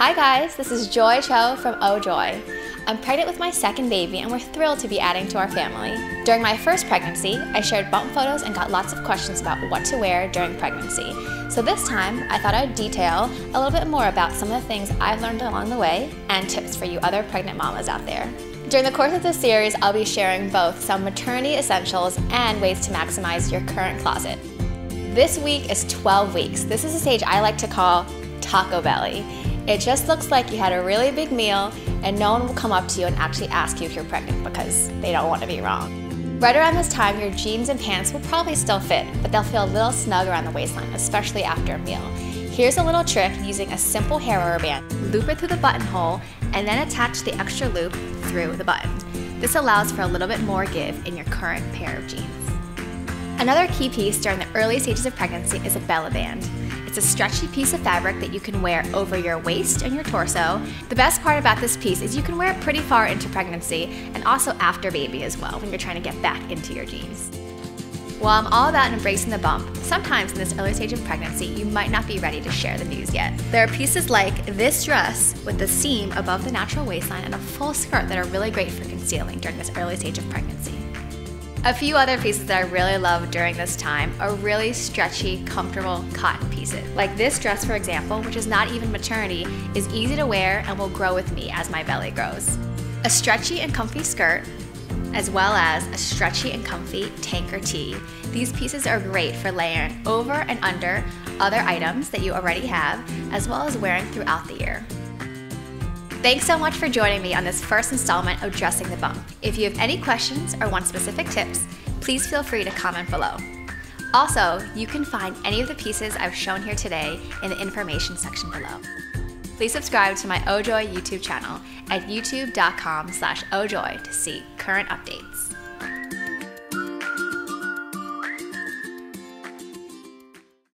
Hi guys, this is Joy Cho from Oh Joy. I'm pregnant with my second baby and we're thrilled to be adding to our family. During my first pregnancy, I shared bump photos and got lots of questions about what to wear during pregnancy. So this time, I thought I'd detail a little bit more about some of the things I've learned along the way and tips for you other pregnant mamas out there. During the course of this series, I'll be sharing both some maternity essentials and ways to maximize your current closet. This week is 12 weeks. This is a stage I like to call taco belly. It just looks like you had a really big meal and no one will come up to you and actually ask you if you're pregnant because they don't want to be wrong. Right around this time, your jeans and pants will probably still fit, but they'll feel a little snug around the waistline, especially after a meal. Here's a little trick using a simple hair rubber band. Loop it through the buttonhole and then attach the extra loop through the button. This allows for a little bit more give in your current pair of jeans. Another key piece during the early stages of pregnancy is a Bella Band. It's a stretchy piece of fabric that you can wear over your waist and your torso. The best part about this piece is you can wear it pretty far into pregnancy and also after baby as well when you're trying to get back into your jeans. While I'm all about embracing the bump, sometimes in this early stage of pregnancy, you might not be ready to share the news yet. There are pieces like this dress with the seam above the natural waistline and a full skirt that are really great for concealing during this early stage of pregnancy. A few other pieces that I really love during this time are really stretchy, comfortable cotton pieces. Like this dress, for example, which is not even maternity, is easy to wear and will grow with me as my belly grows. A stretchy and comfy skirt, as well as a stretchy and comfy tank or tee. These pieces are great for layering over and under other items that you already have, as well as wearing throughout the year. Thanks so much for joining me on this first installment of Dressing the Bump. If you have any questions or want specific tips, please feel free to comment below. Also, you can find any of the pieces I've shown here today in the information section below. Please subscribe to my Oh Joy YouTube channel at youtube.com/ohjoy to see current updates.